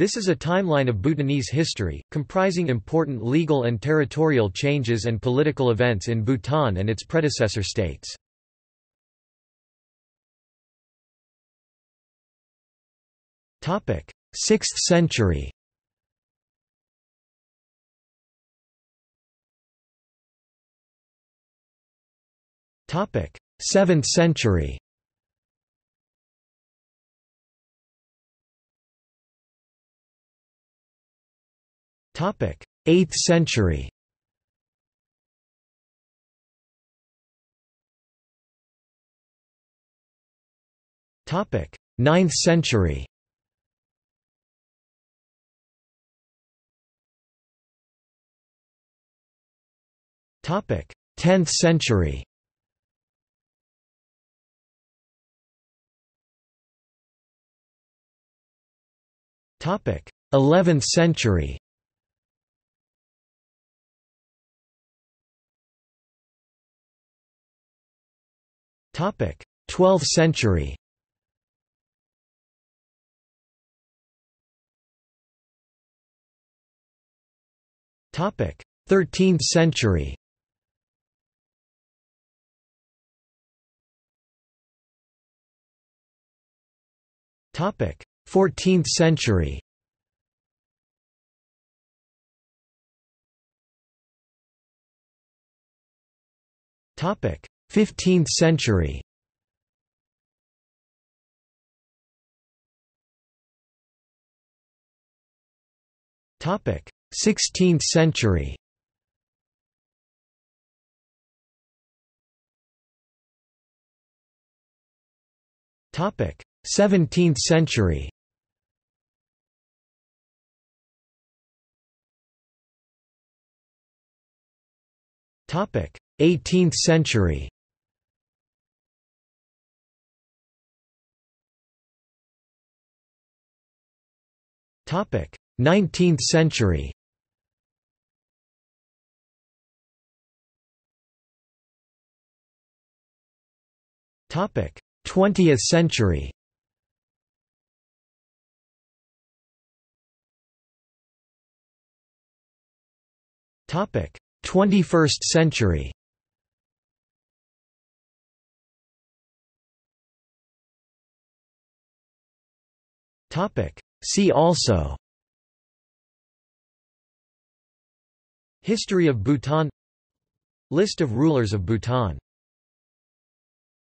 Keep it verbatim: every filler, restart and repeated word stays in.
This is a timeline of Bhutanese history, comprising important legal and territorial changes and political events in Bhutan and its predecessor states. sixth century. seventh century. eighth century. ninth century. tenth century. eleventh century. twelfth century. thirteenth century. fourteenth century. fifteenth century. sixteenth century. seventeenth century. eighteenth century. nineteenth century. twentieth century. twenty-first century. See also: History of Bhutan, List of rulers of Bhutan.